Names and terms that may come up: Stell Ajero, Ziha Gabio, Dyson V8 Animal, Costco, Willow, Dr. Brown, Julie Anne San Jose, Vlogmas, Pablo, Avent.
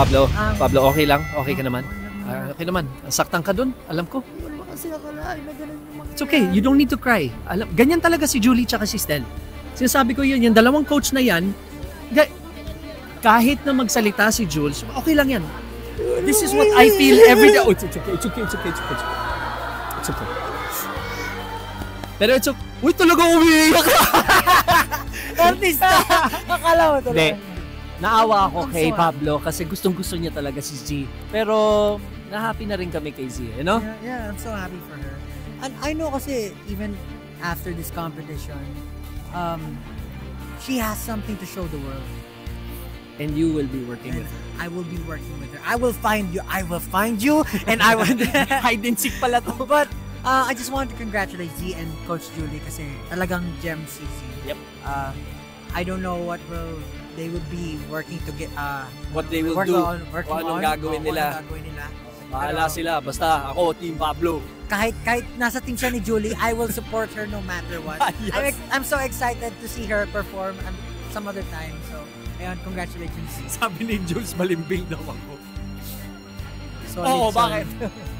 Pablo, Pablo, okay lang? Okay ka naman? Okay naman. Saktan ka dun, alam ko. It's okay, you don't need to cry. Alam, ganyan talaga si Julie tsaka si Stell. Sinasabi ko yun, yung dalawang coach na yan, kahit na magsalita si Jules, okay lang yan. This is what I feel every day. Oh, it's okay, it's okay, it's okay, it's okay. It's okay. Pero it's okay. Uy, talaga umiiyak! Artista! Akala mo talaga. Hindi. Naawa ako kay Pablo kasi gustong-gusto niya talaga si Z. Pero na-happy na rin kami kay Z, you know? Yeah, I'm so happy for her. And I know kasi even after this competition, she has something to show the world. And you will be working with her. I will be working with her. I will find you. I will find you. And I will hide and seek pala to. But I just want to congratulate Z and Coach Julie kasi talagang gem si Z. Yep. I don't know what will they would be working to get. What they will do. Anong gagawin nila. Bahala sila. Basta ako, Team Pablo. Kahit nasa team siya ni Julie, I will support her no matter what. Yes. I'm so excited to see her perform some other time. So, ayun, congratulations. Sabi ni Jules, malimbing daw ako. Solid, bakit?